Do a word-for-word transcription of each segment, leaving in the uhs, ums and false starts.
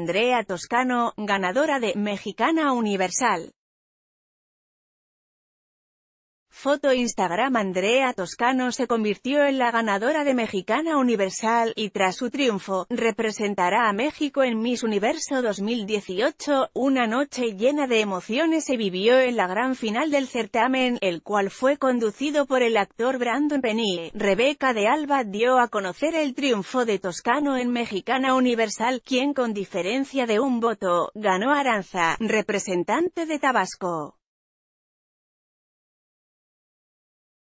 Andrea Toscano, ganadora de Mexicana Universal. Foto Instagram. Andrea Toscano se convirtió en la ganadora de Mexicana Universal, y tras su triunfo, representará a México en Miss Universo dos mil dieciocho, una noche llena de emociones se vivió en la gran final del certamen, el cual fue conducido por el actor Brandon Penny. Rebeca de Alba dio a conocer el triunfo de Toscano en Mexicana Universal, quien con diferencia de un voto, ganó a Aranza, representante de Tabasco.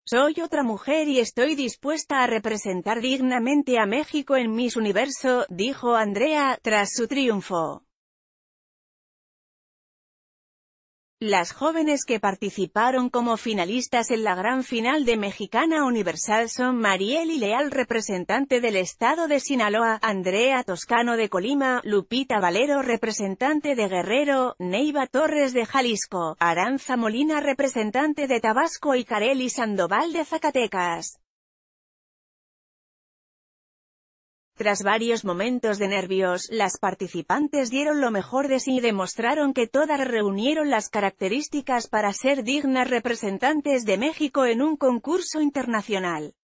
Soy otra mujer y estoy dispuesta a representar dignamente a México en Miss Universo, dijo Andrea, tras su triunfo. Las jóvenes que participaron como finalistas en la gran final de Mexicana Universal son Marielly Leal, representante del estado de Sinaloa, Andrea Toscano de Colima, Lupita Valero, representante de Guerrero, Neiva Torres de Jalisco, Aranza Molina, representante de Tabasco y Careli Sandoval de Zacatecas. Tras varios momentos de nervios, las participantes dieron lo mejor de sí y demostraron que todas reunieron las características para ser dignas representantes de México en un concurso internacional.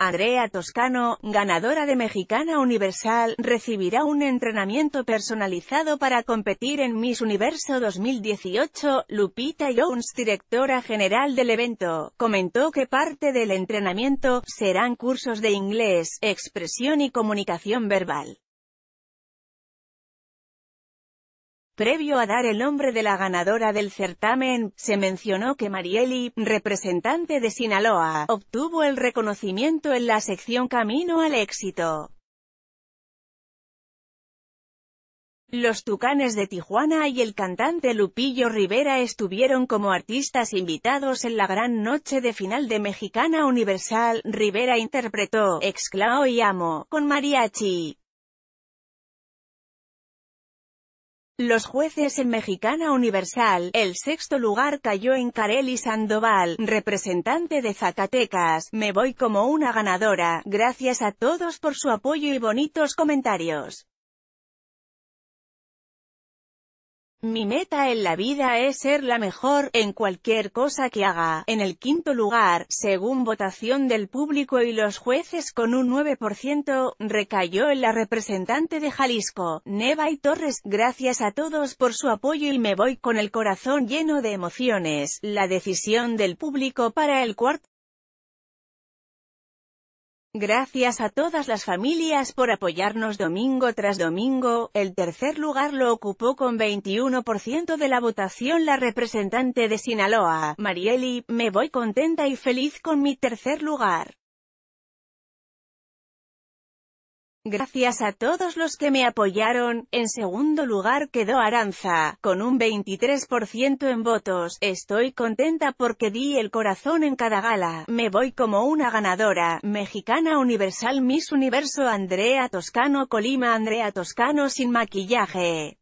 Andrea Toscano, ganadora de Mexicana Universal, recibirá un entrenamiento personalizado para competir en Miss Universo dos mil dieciocho, Lupita Jones, directora general del evento, comentó que parte del entrenamiento serán cursos de inglés, expresión y comunicación verbal. Previo a dar el nombre de la ganadora del certamen, se mencionó que Marielly, representante de Sinaloa, obtuvo el reconocimiento en la sección Camino al Éxito. Los Tucanes de Tijuana y el cantante Lupillo Rivera estuvieron como artistas invitados en la gran noche de final de Mexicana Universal. Rivera interpretó "Exclao y Amo" con mariachi. Los jueces en Mexicana Universal, el sexto lugar cayó en Careli Sandoval, representante de Zacatecas. Me voy como una ganadora, gracias a todos por su apoyo y bonitos comentarios. Mi meta en la vida es ser la mejor, en cualquier cosa que haga. En el quinto lugar, según votación del público y los jueces con un nueve por ciento, recayó en la representante de Jalisco, Neiva Torres. Gracias a todos por su apoyo y me voy con el corazón lleno de emociones. La decisión del público para el cuarto. Gracias a todas las familias por apoyarnos domingo tras domingo. El tercer lugar lo ocupó con veintiuno por ciento de la votación la representante de Sinaloa, Marielly. Me voy contenta y feliz con mi tercer lugar. Gracias a todos los que me apoyaron. En segundo lugar quedó Aranza, con un veintitrés por ciento en votos. Estoy contenta porque di el corazón en cada gala. Me voy como una ganadora. Mexicana Universal Miss Universo. Andrea Toscano Colima. Andrea Toscano sin maquillaje.